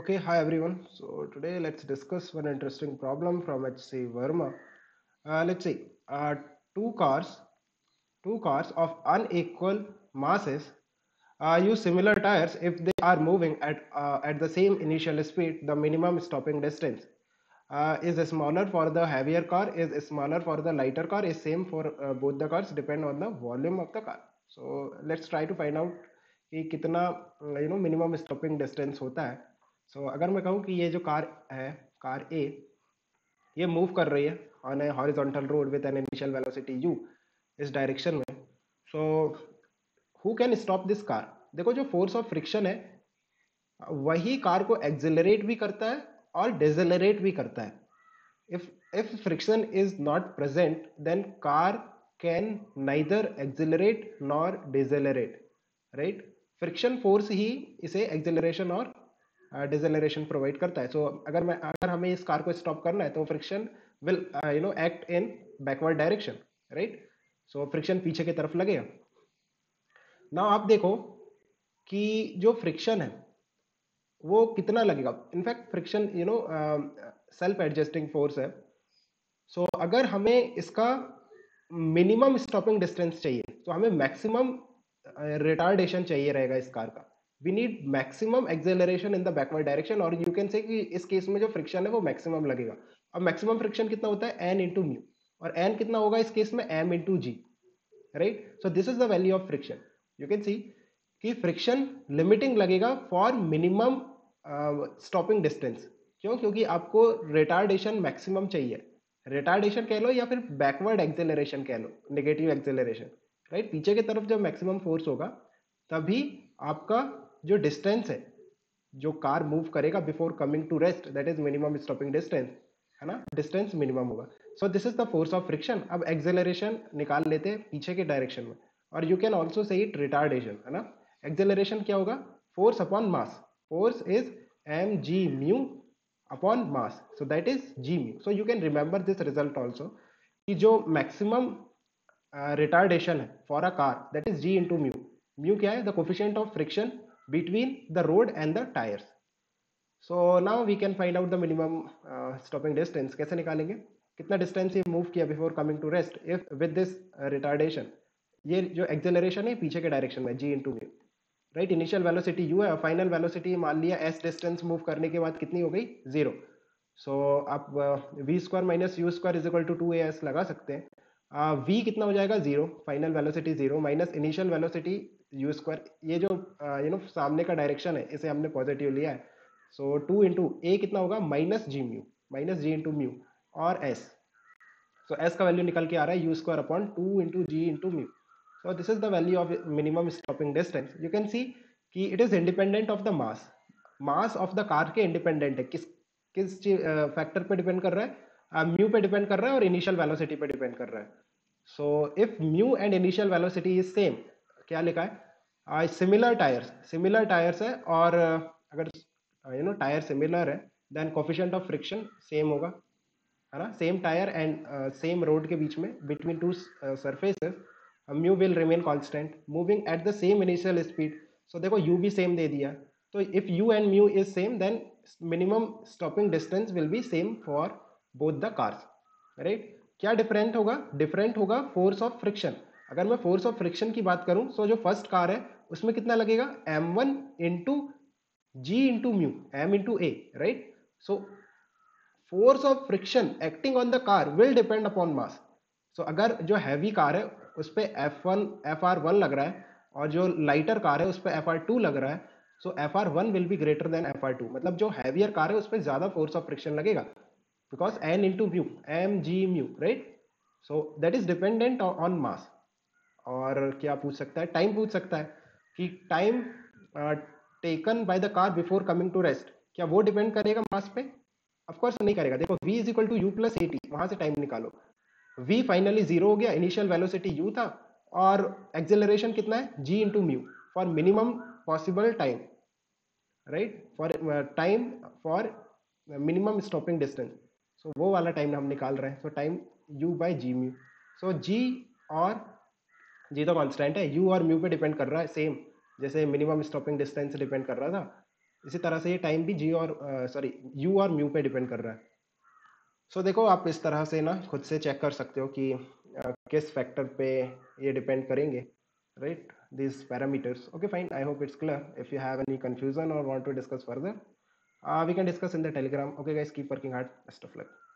Okay, hi everyone. So today let's discuss one interesting problem from HC Verma. Let's see, two cars of unequal masses use similar tires if they are moving at the same initial speed. The minimum stopping distance is smaller for the heavier car, is smaller for the lighter car, is same for both the cars, depend on the volume of the car. So let's try to find out कि कितना minimum stopping distance होता है. So अगर मैं कहूँ कि ये जो कार है, कार ए, ये मूव कर रही है on a horizontal road with an initial velocity you इस डायरेक्शन में. So who can stop this car? देखो, जो फोर्स ऑफ फ्रिक्शन है वही कार को एक्सेलरेट भी करता है और डिसेलरेट भी करता है. If friction is not present then car can neither accelerate nor decelerate, right? Friction force ही इसे एक्सेलरेशन और डिसेलरेशन प्रोवाइड करता है. सो अगर हमें इस कार को स्टॉप करना है तो friction will act in backward direction, right? So friction पीछे की तरफ लगेगा. नाउ आप देखो कि जो फ्रिक्शन है वो कितना लगेगा. In fact friction self adjusting force है. सो अगर हमें इसका मिनिमम स्टॉपिंग डिस्टेंस चाहिए तो हमें मैक्सिमम रिटार्डेशन चाहिए रहेगा इस कार का. We need maximum acceleration in the backward direction, और यू कैन से कि इस केस में जो फ्रिक्शन है वो मैक्सिमम लगेगा. अब मैक्सिमम फ्रिक्शन कितना होता है? एन इंटू म्यू, और एन कितना होगा इस केस में? M into G, right? So this is the value of friction. You can see कि फ्रिक्शन लिमिटिंग लगेगा फॉर मिनिमम स्टॉपिंग डिस्टेंस. क्यों? क्योंकि आपको रिटार्डेशन मैक्सिमम चाहिए. रिटार्डेशन कह लो या फिर बैकवर्ड एक्सेलरेशन कह लो, नेगेटिव एक्सेलरेशन, राइट? पीछे की तरफ जब मैक्सिमम फोर्स होगा तभी आपका जो डिस्टेंस है जो कार मूव करेगा before coming to rest, that is minimum stopping distance, है ना? डिस्टेंस मिनिमम होगा. So this is the force of friction. अब एक्सेलरेशन निकाल लेते हैं पीछे के डायरेक्शन में, और you can also say it retardation, है ना? एक्सेलरेशन क्या होगा? Force upon mass. Force is M G mu upon mass, so that is G mu. So you can remember this result also कि जो मैक्सिमम रिटार्डेशन है for a car, that is G into mu. Mu क्या है? The coefficient of friction between the road and the tyres. So now we can find out the minimum stopping distance. कैसे निकालेंगे? कितना distance ये move किया before coming to rest if with this retardation. ये जो acceleration है पीछे के डायरेक्शन में, G into mu, right? Initial velocity you है, फाइनल वेलोसिटी मान लिया एस डिस्टेंस मूव करने के बाद कितनी हो गई? जीरो. सो आप v² minus u² is equal to 2as लगा सकते हैं. v कितना हो जाएगा? Zero. Final velocity zero minus initial velocity u square. ये जो सामने का डायरेक्शन है इसे हमने पॉजिटिव लिया है. सो 2 इंटू ए कितना होगा? माइनस जी म्यू, माइनस जी इंटू म्यू और s. सो s का वैल्यू निकल के आ रहा है u square upon 2 into ji into mu. So this is the value of minimum stopping distance. You can see कि it is independent of the mass. Mass of the car के independent है. किस factor पर depend कर रहा है? Mu पे depend कर रहा है और इनिशियल वेलोसिटी पे डिपेंड कर रहा है. So if mu and initial velocity is same, क्या लिखा है? सिमिलर टायर्स है, और अगर टायर सिमिलर है then coefficient of friction same होगा, है ना? Same tyre and same road के बीच में, between two surfaces, mu will remain constant, moving at the same initial speed. So देखो यू भी सेम दे दिया, तो if you and mu is same then minimum stopping distance will be same for both the cars, right? क्या different होगा? Different होगा force of friction. अगर मैं फोर्स ऑफ फ्रिक्शन की बात करूं, सो जो फर्स्ट कार है उसमें कितना लगेगा? m1 into ji into mu, m into a, right? So force of friction acting on the car will depend upon mass. So अगर जो हैवी कार है उस पर एफ आर वन लग रहा है और जो लाइटर कार है उस पर FR2 लग रहा है. So FR1 will be greater than FR2, मतलब जो हैवियर कार है उस पर ज़्यादा फोर्स ऑफ फ्रिक्शन लगेगा, because n into mu, m g mu, right? So that is dependent on mass. और क्या पूछ सकता है? टाइम पूछ सकता है कि time taken by the car before coming to rest, क्या वो डिपेंड करेगा मास पे? ऑफकोर्स नहीं करेगा. देखो v is equal to you plus A T, वहाँ से टाइम निकालो. v फाइनली जीरो हो गया, इनिशियल वेलोसिटी u था और एक्सेलरेशन कितना है? g into mu for minimum possible time, right? For time for minimum stopping distance. So वो वाला टाइम हम निकाल रहे हैं. So time u by ji mu. So g तो कॉन्स्टेंट है, u और म्यू पे डिपेंड कर रहा है सेम जैसे मिनिमम स्टॉपिंग डिस्टेंस डिपेंड कर रहा था. इसी तरह से ये टाइम भी जी और सॉरी यू और म्यू पे डिपेंड कर रहा है। सो देखो आप इस तरह से ना खुद से चेक कर सकते हो कि किस फैक्टर पे ये डिपेंड करेंगे, right, this parameters. Okay fine, I hope it's clear. If you have any confusion or want to discuss further, we can discuss in the Telegram. Okay guys, keep working hard, best of luck.